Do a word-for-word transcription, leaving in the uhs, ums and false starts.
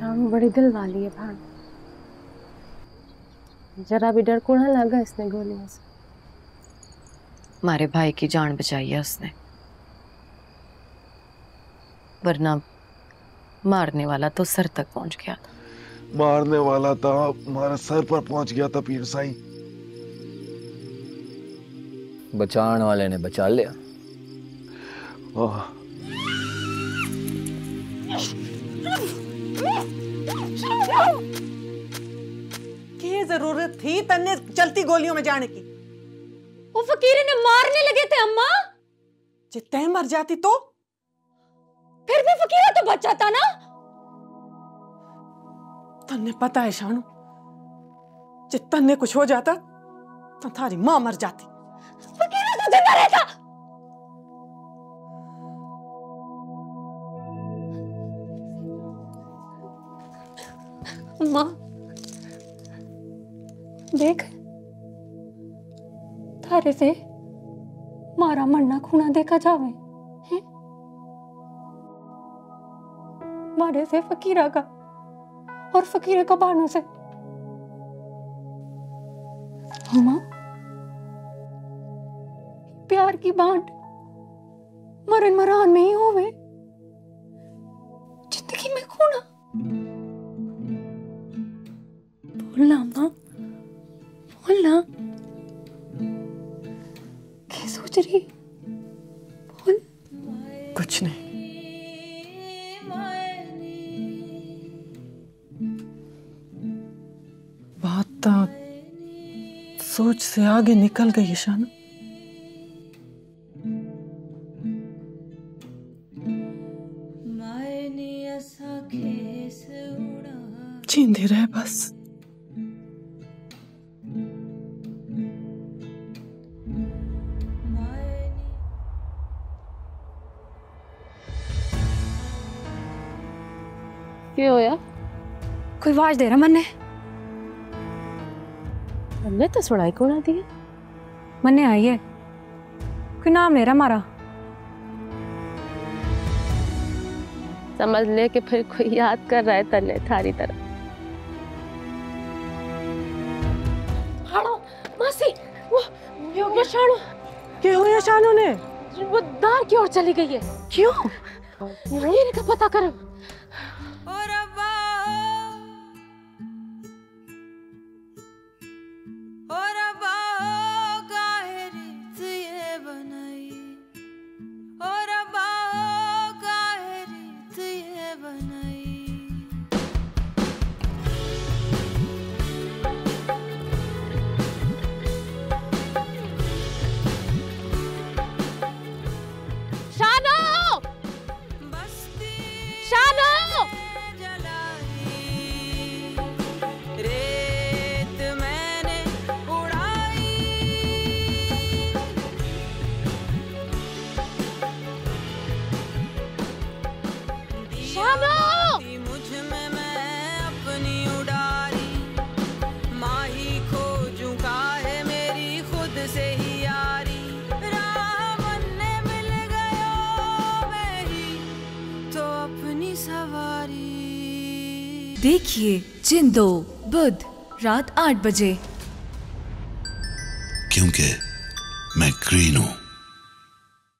शाम बड़ी दिल वाली है भान, जरा भी डर को ना लगा इसने गोलियों से। मारे भाई की जान बचाई है उसने, वरना मारने वाला तो सर तक पहुंच गया था। मारने वाला था हमारा सर पर पहुंच गया था पीर साईं। बचाने वाले ने बचा लिया। ओह की जरूरत थी तन्ने चलती गोलियों में जाने की? वो फकीर ने मारने लगे थे अम्मा। जितने मर जाती तो फिर भी फकीरा तो बच जाता ना। तन्ने पता है शानू, जितने कुछ हो जाता तो थारी माँ मर जाती, फकीरा तो जिंदा रहता। माँ देख, थारे से मारा मरना खूना देखा जावे है? मारे से फकीरा का और फकीरे का बानों से। माँ प्यार की बांट मरन मरान में ही होवे, जिंदगी में खूना। बोलना माँ बोलना, क्या सोच रही? बोल। कुछ नहीं। सोच से आगे निकल गई शानू। जींदी रहे बस। क्यों होया? कोई आवाज दे रहा मन्ने। मन्ने तो सुनाई को ना दिए। मन्ने आई है, कोई नाम ले रहा मारा। समझ ले कि फिर कोई याद कर रहा है तन्ने थारी तरफ। हाड़ो मासी, वो वो शानू। क्या हुआ शानू ने? वो दार की ओर चली गई है। क्यों? मेरे का पता करो। देखिए जिंदो बुध रात आठ बजे, क्योंकि मैं ग्रीन हूं।